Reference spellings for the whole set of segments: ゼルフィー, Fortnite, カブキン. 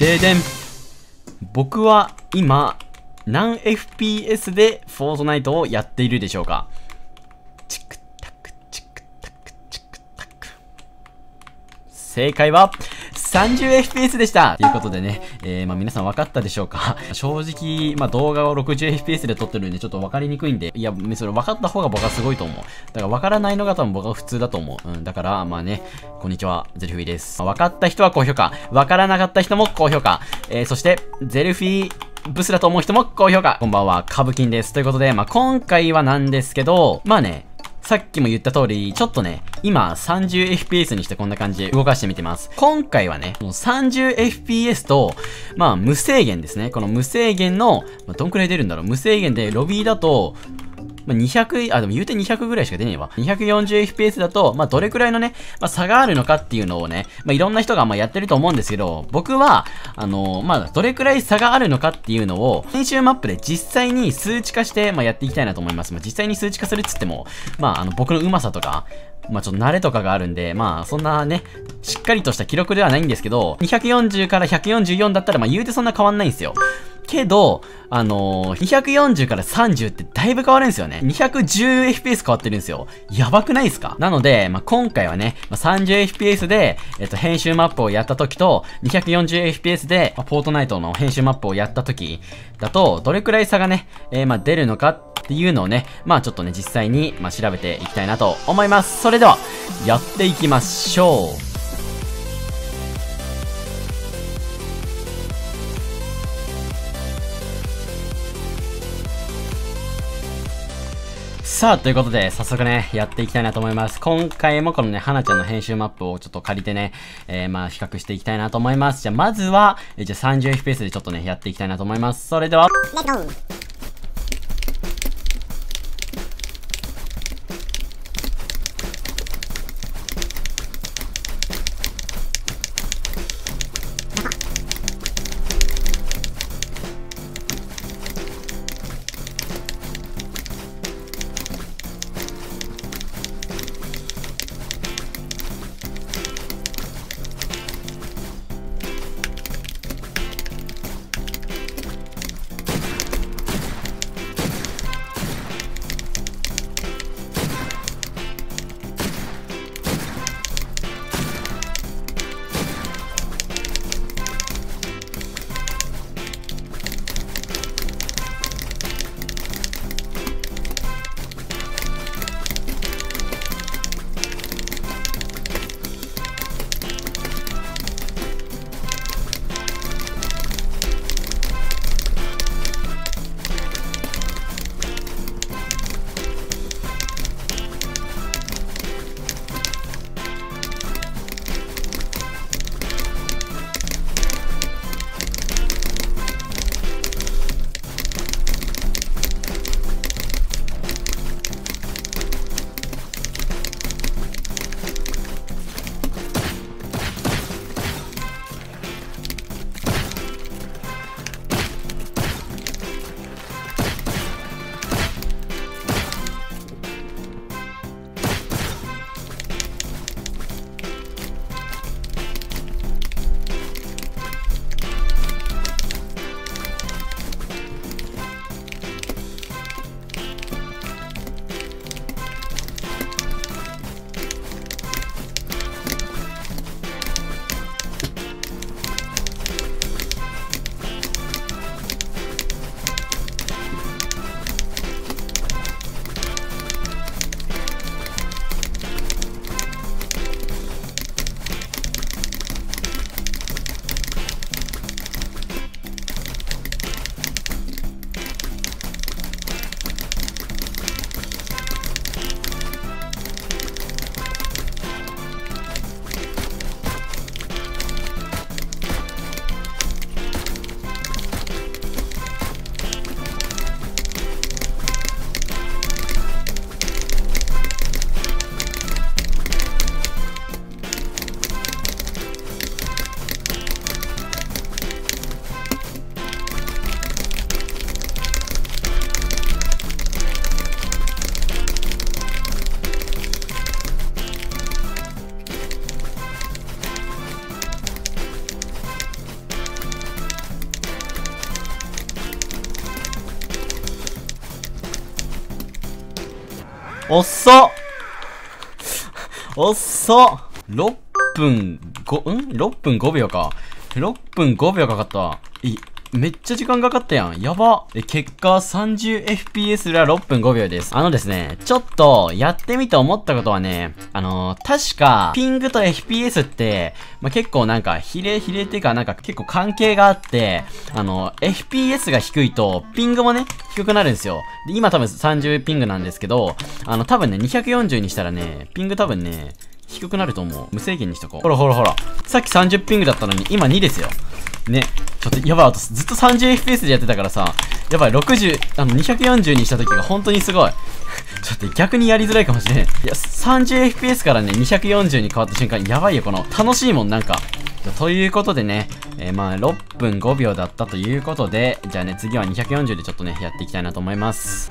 ででん。僕は今、何 FPS でフォートナイトをやっているでしょうか？チクタク、チクタク、チクタク。正解は、30fps でしたということでね、皆さん分かったでしょうか？正直、動画を 60fps で撮ってるんでちょっと分かりにくいんで、いや、それ分かった方が僕はすごいと思う。だから分からないのが多分僕は普通だと思う。だから、こんにちは、ゼルフィーです。分かった人は高評価。分からなかった人も高評価。そして、ゼルフィー、ブスだと思う人も高評価。こんばんは、カブキンです。ということで、今回はなんですけど、さっきも言った通り、ちょっとね、今 30fps にしてこんな感じで動かしてみてます。今回はね、30fps と、無制限ですね。この無制限の、どんくらい出るんだろう。無制限でロビーだと、200、でも言うて200ぐらいしか出ねえわ。240fps だと、どれくらいのね、差があるのかっていうのをね、いろんな人がやってると思うんですけど、僕は、どれくらい差があるのかっていうのを、編集マップで実際に数値化して、やっていきたいなと思います。実際に数値化するっつっても、僕のうまさとか、ちょっと慣れとかがあるんで、そんなね、しっかりとした記録ではないんですけど、240から144だったら、言うてそんな変わんないんですよ。けど、240から30ってだいぶ変わるんですよね。210fps 変わってるんですよ。やばくないですか？なので、今回はね、30fps で、編集マップをやった時と、240fps で、フォートナイトの編集マップをやった時だと、どれくらい差がね、出るのかっていうのをね、ちょっとね、実際に、調べていきたいなと思います。それでは、やっていきましょう。さあ、ということで、早速ね、やっていきたいなと思います。今回もこのね、花ちゃんの編集マップをちょっと借りてね、比較していきたいなと思います。じゃあ、まずは、30fps でちょっとね、やっていきたいなと思います。それでは、レッツゴー！遅っ6分5、6分5秒か。6分5秒かかった。めっちゃ時間かかったやん。やば。結果 30fps では6分5秒です。ですね、ちょっとやってみて思ったことはね、確かピングと FPS って、結構なんか比例っていうかなんか結構関係があって、FPS が低いとピングもね、低くなるんですよ。で、今多分30ピングなんですけど、多分ね、240にしたらね、ピング多分ね、低くなると思う。無制限にしとこう。ほら。さっき30ピングだったのに、今2ですよ。ね。ちょっと、やばい。私ずっと 30fps でやってたからさ、やばい。240にした時が本当にすごい。ちょっと逆にやりづらいかもしれん。いや、30fps からね、240に変わった瞬間、やばいよ、この、楽しいもん、なんか。ということでね、6分5秒だったということで、じゃあね、次は240でちょっとね、やっていきたいなと思います。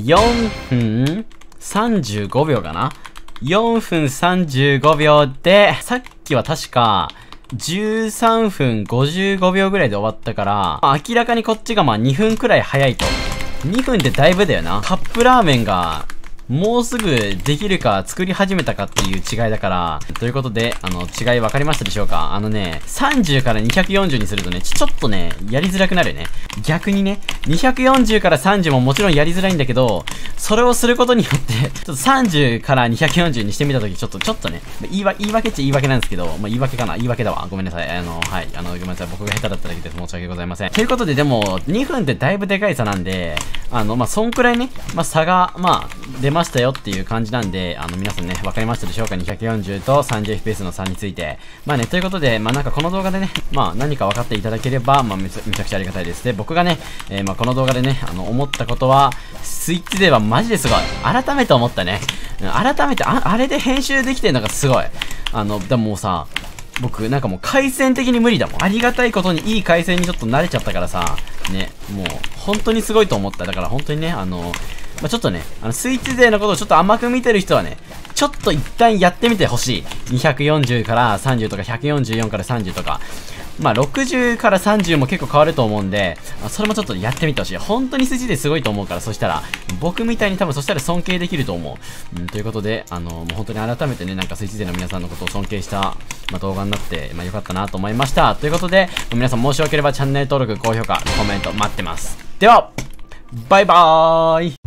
4分35秒かな ?4 分35秒で、さっきは確か、13分55秒ぐらいで終わったから、まあ、明らかにこっちがまあ2分くらい早いと。2分ってだいぶだよな。カップラーメンが、もうすぐできるか作り始めたかっていう違いだから。ということで、違い分かりましたでしょうか？30から240にするとね、ちょっとね、やりづらくなるよね。逆にね、240から30ももちろんやりづらいんだけど、それをすることによって、30から240にしてみたとき、ちょっとね、言い訳っちゃ言い訳なんですけど、まあ、言い訳かな？言い訳だわ。ごめんなさい。はい。ごめんなさい。僕が下手だっただけで申し訳ございません。ということで、でも、2分ってだいぶでかい差なんで、まあ、そんくらいね、まあ、差が、まあ、出ましたよっていう感じなんで、皆さんね、わかりましたでしょうか？ 240 と 30fps の差について。まあね、ということで、まあなんかこの動画でね、まあ何か分かっていただければ、まあめちゃくちゃありがたいです。で、僕がね、まあこの動画でね、思ったことは、スイッチではマジですごい。改めて思ったね。改めて、あれで編集できてるのがすごい。でももうさ、僕なんかもう回線的に無理だもん。ありがたいことにいい回線にちょっと慣れちゃったからさ、ね、もう本当にすごいと思った。だから本当にね、まあちょっとね、スイッチ勢のことをちょっと甘く見てる人はね、ちょっと一旦やってみてほしい。240から30とか、144から30とか。まあ、60から30も結構変わると思うんで、それもちょっとやってみてほしい。本当にスイッチ勢すごいと思うから、そしたら、僕みたいに多分そしたら尊敬できると思う。ということで、もう本当に改めてね、なんかスイッチ勢の皆さんのことを尊敬した、まあ、動画になって、まあ、良かったなと思いました。ということで、皆さんもしよければチャンネル登録、高評価、コメント待ってます。では、バイバーイ。